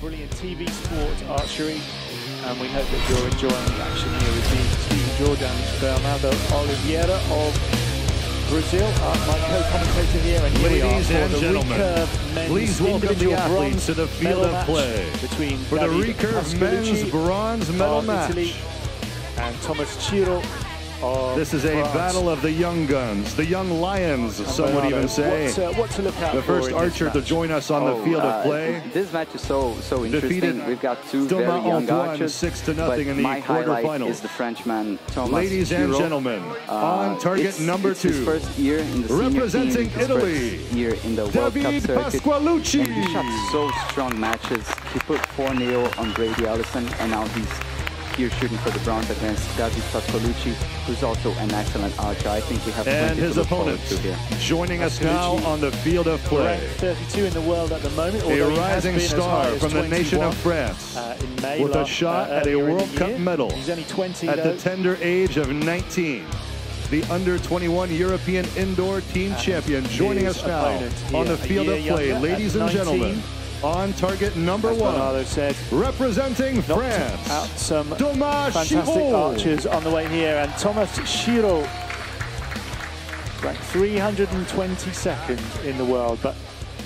brilliant TV sport archery, and we hope that you're enjoying the action here with me, Stephen Jordan, Bernardo Oliveira of Brazil, my co-commentator here, and here ladies and gentlemen, please welcome the athletes to the field of play between for the recurve men's bronze medal match. Italy, and Thomas Ciro. This is a battle of the young guns, the young lions, some would even say. What to look out the first archer to join us on the field of play. This match is so interesting. Defeated. We've got two very young archers, 6-0 in the quarterfinals. Is the Frenchman Thomas Ladies Ciro. And gentlemen, on target number two, his first year in the representing team, Italy. First year in the David World Cup Pasqualucci. And he shot so strong matches. He put 4-0 on Brady Allison, and now he's here shooting for the bronze against David Pasqualucci, who's also an excellent archer. I think we have and his opponent joining us now on the field of play. 32 in the world at the moment. A rising star from the nation of France, with a shot at a World Cup medal. He's only 20 at the tender age of 19. The under-21 European indoor team champion joining us now on the field of play, ladies and gentlemen. On target number one, said, representing France, out some Thomas fantastic Ciro. Archers on the way here, and Thomas Ciro, ranked 322nd in the world, but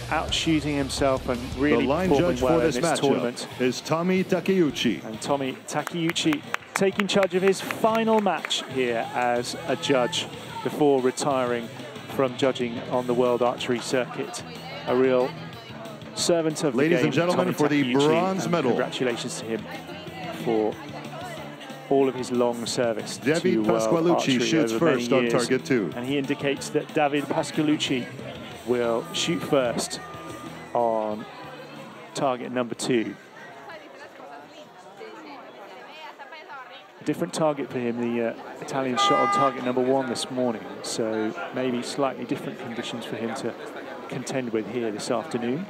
outshooting himself and really performing well in this tournament. Is Tommy Takeuchi, and Tommy Takeuchi taking charge of his final match here as a judge before retiring from judging on the world archery circuit. A real servant of ladies and gentlemen for the bronze medal. Congratulations to him for all of his long service. David Pasqualucci shoots first on target two, and he indicates that David Pasqualucci will shoot first on target number two. A different target for him. The Italian shot on target number one this morning, so maybe slightly different conditions for him to contend with here this afternoon.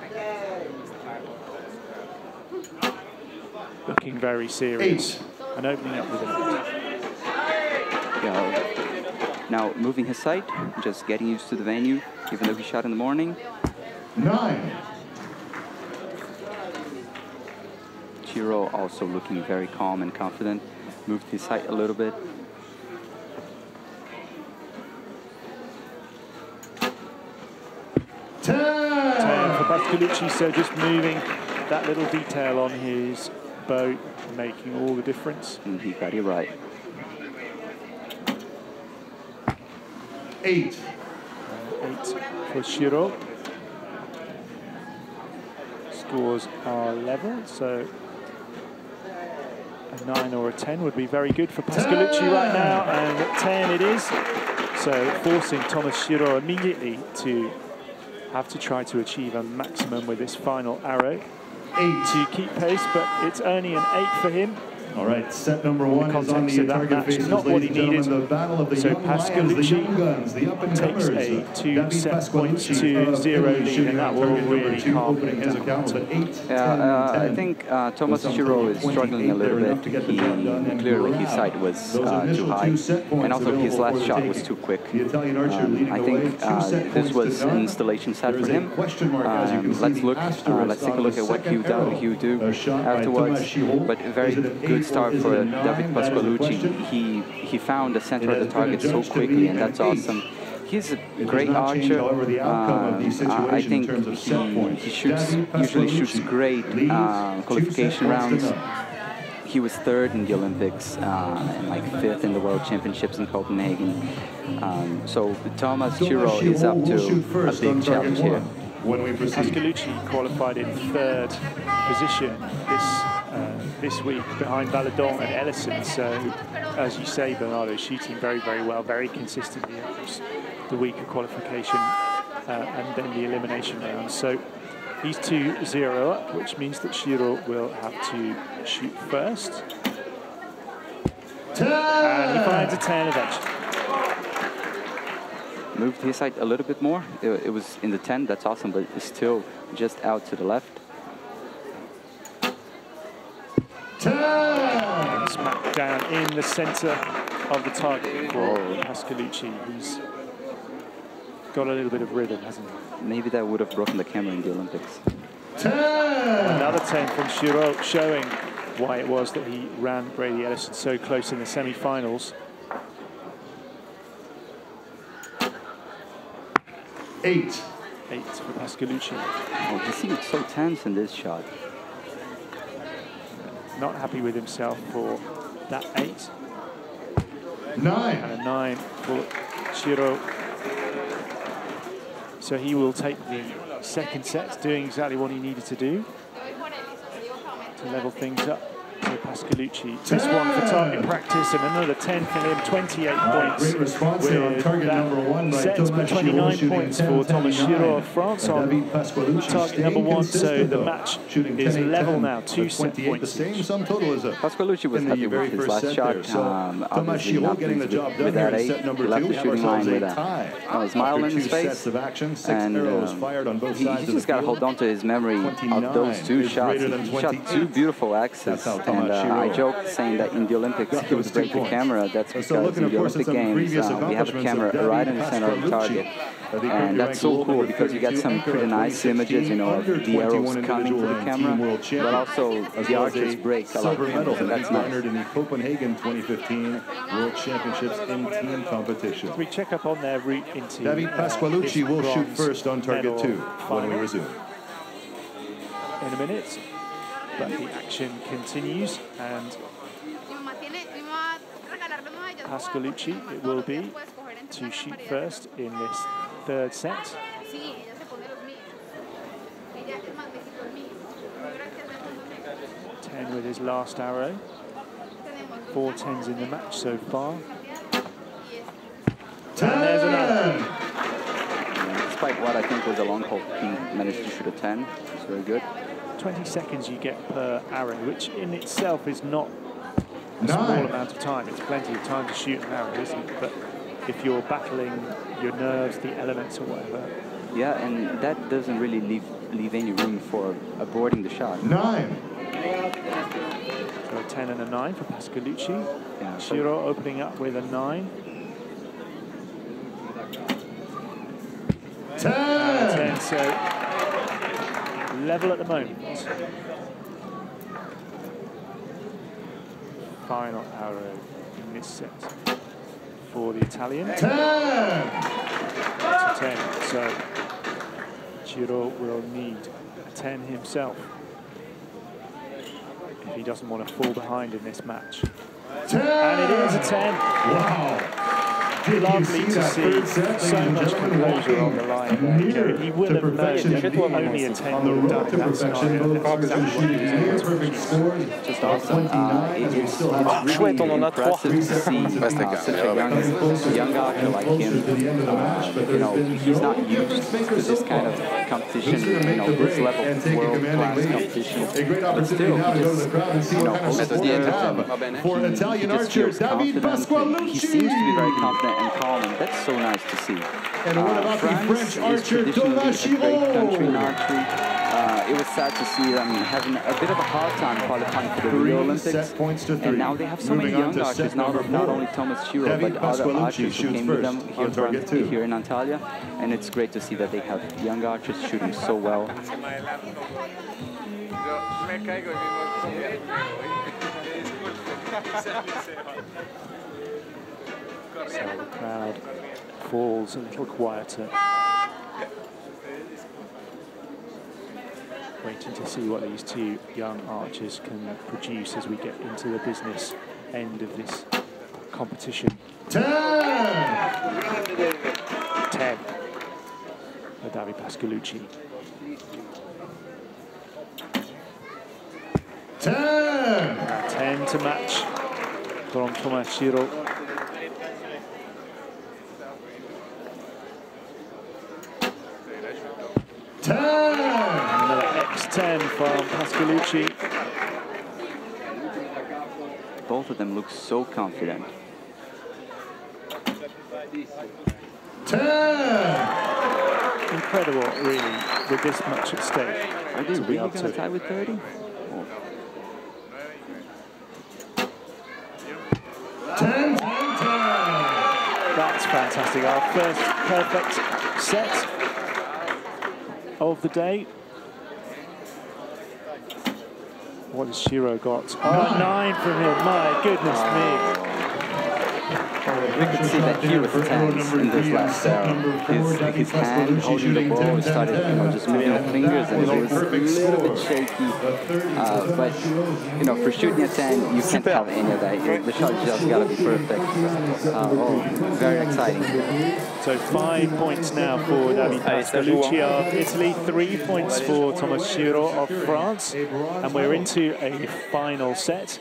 Looking very serious and opening up with a net. Now moving his sight, just getting used to the venue, even though he shot in the morning. 9. Ciro also looking very calm and confident. Moved his sight a little bit. Pasqualucci, so just moving that little detail on his bow, making all the difference. And he got it right. 8. 8 for Ciro. Scores are level, so a 9 or a 10 would be very good for Pasqualucci right now, and 10 it is. So forcing Thomas Ciro immediately to have to try to achieve a maximum with this final arrow. 8 to keep pace, but it's only an 8 for him. All right, set number one is on the target faces, not what he needed. The battle of the so Pasqualucci takes a 2.20 lead, and that will really calm him down. I think Thomas Ciro is struggling a little bit. Clearly his sight was too high, and also his last shot was too quick. I think this was an installation set for him. Let's take a look at what he'll do afterwards, but very good start for David Pasqualucci. He found the center of the target so quickly, and that's awesome. He's a great archer. I think he usually shoots great qualification rounds. He was 3rd in the Olympics and like 5th in the World Championships in Copenhagen. So Thomas Ciro is up to a big challenge here. Pasqualucci qualified in 3rd position this week behind Valadon and Ellison. So, as you say, Bernardo, shooting very, very well, very consistently across the week of qualification and then the elimination round. So these two 0 up, which means that Ciro will have to shoot first. 10. And he finds a 10 eventually. Moved his sight a little bit more. It was in the 10, that's awesome, but it's still just out to the left. 10! Smack down in the center of the target for Pasqualucci, who's got a little bit of rhythm, hasn't he? Maybe that would have broken the camera in the Olympics. 10! Another 10 from Giroud, showing why it was that he ran Brady Ellison so close in the semi-finals. 8. 8 for Pascalucci. Oh, he seemed so tense in this shot. Not happy with himself for that 8. 9. And a 9 for Giroud. So he will take the second set, doing exactly what he needed to do to level things up for Pascalucci. 10. This one for target practice and another 10 for him, 28 points. Great response here on target number one by sets, Thomas 29 Giroud points 10, for Thomas Giroud of France on target number one, so the match is level now, 2 set points. The same sum total as Pascalucci was happy with his last shot. There, so Thomas Giroud getting the job done here in set number 2. We have ourselves a tie. That was mild in his face, and he just got to hold on to his memory of those two shots. He shot two beautiful axes, and I joked saying that in the Olympics he would break the camera. That's because in the Olympic Games we have a camera right in the center of the target. And that's so cool because you get some pretty nice images, you know, of the arrows coming to the camera, but also the archers break a lot of camera, so that's nice. In the Copenhagen 2015 World Championships in team competition. We check up on their route into David Pascalucci will shoot first on target 2 when we resume. In a minute, but the action continues, and Pascalucci, it will be, to shoot first in this third set. Ten with his last arrow. 4 tens in the match so far. 10. And there's another. Yeah, despite what I think was a long hole, he managed to shoot a 10. It's very good. 20 seconds you get per arrow, which in itself is not a small amount of time. It's plenty of time to shoot an arrow, isn't it? But if you're battling your nerves, the elements or whatever. Yeah, and that doesn't really leave any room for aborting the shot. 9. So a 10 and a 9 for Pascalucci. Yeah, Giroud opening up with a 9. 10. So level at the moment. Final arrow in this set for the Italian. 10! 10, so Giroud will need a 10 himself if he doesn't want to fall behind in this match. 10! And it is a 10. Wow. Lovely to see so much composure on the line there. He will have made it only a 10 on the road to perfection. Just awesome. Chouette, on en a 3. Such a young actor like him. You know, he's not used to this kind of competition, you know, this level of world-class competition. But still, he just, you know, holds the end. He just feels confident. He seems to be very confident and calm, and that's so nice to see. And what about France, the French archer Thomas Giroud? It was sad to see them having a bit of a hard time qualifying for the Rio Olympics. And now they have so many young archers, not only Thomas Giroud, but other archers who came with them here in Antalya. And it's great to see that they have young archers shooting so well. So the crowd falls a little quieter, waiting to see what these two young archers can produce as we get into the business end of this competition. 10 for David Pascalucci. 10. 10 to match from Thomas Giroud. From Pascalucci. Both of them look so confident. 10! Incredible, really, with this much at stake. Are they really going to tie with 30? Oh. 10! That's fantastic. Our first perfect set of the day. What has Shiro got? Oh, 9 from him. My goodness me. We can see that he was tense in this last serve. His hand holding the ball started, just moving the fingers, and it was a little bit shaky. But, for shooting at 10, you can't have any of that. The shot just got to be perfect. So, very exciting. So 5 points now for David Pascalucci of Italy, 3 points for Thomas Shiro of France, and we're into a final set.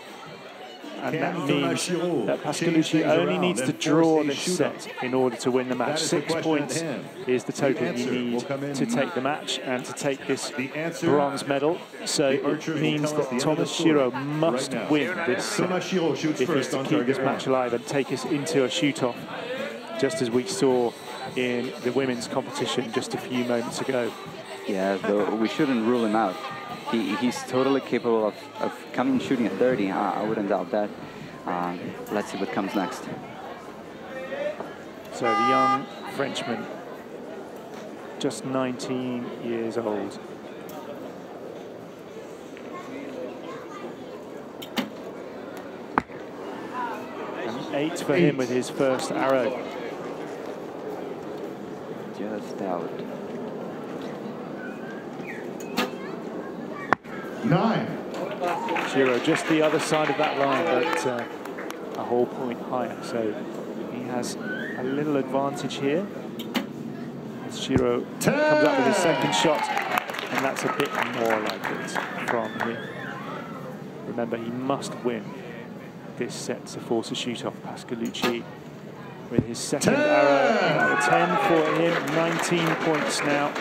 And that means that Pascalucci only needs to draw this set in order to win the match. 6 points is the total you need to take the match and to take this bronze medal. So it means that Thomas Shiro must win this set if he's to keep this match alive and take us into a shoot-off, just as we saw in the women's competition just a few moments ago. Yeah, though we shouldn't rule him out. He's totally capable of coming shooting at 30. I wouldn't doubt that. Let's see what comes next. So the young Frenchman, just 19 years old. And 8 for him with his first arrow. Just out. 9. Shiro just the other side of that line, but a whole point higher. So he has a little advantage here. As Shiro 10. Comes up with his second shot, and that's a bit more like it from him. Remember, he must win this set to force a shoot-off. Pascalucci with his second 10. Arrow. 10 for him, 19 points now.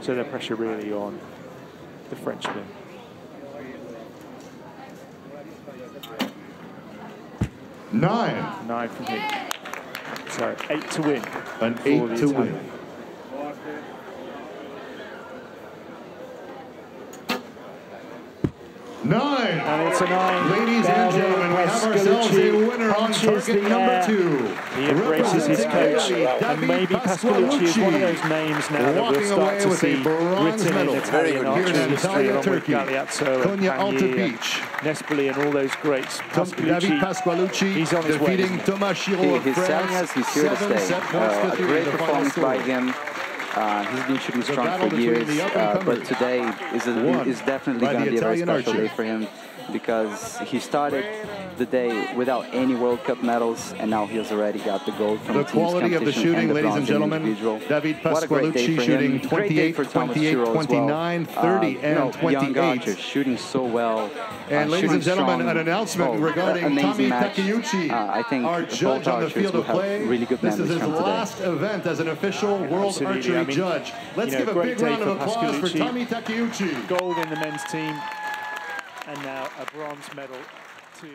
So the pressure really on the Frenchman. Nine from him. So 8 to win. An 8 to win. And it's a 9. Ladies and gentlemen, we have ourselves a winner on target number 2. He embraces his coach, and maybe Pascalucci is one of those names now that we'll start to see written in Italian archery history, along with Galeazzo and Pagnier, Nespoli and all those greats. Pascalucci, he's on his way. He's telling us he's here to stay. A great performance by him. He's been shooting strong for years, but today is definitely going to be a very special day for him, because he started the day without any World Cup medals, and now he has already got the gold from the team's competition. The quality of the shooting, ladies and gentlemen, David Pascalucci shooting 28, 28, 29, 30, and 28. Young shooting so well. And ladies and gentlemen, an announcement regarding Tommy Takeuchi, our judge on the field of play. This is his last event as an official world archery judge. Let's give a big round of applause for Tommy Takeuchi. Gold in the men's team, and now a bronze medal to...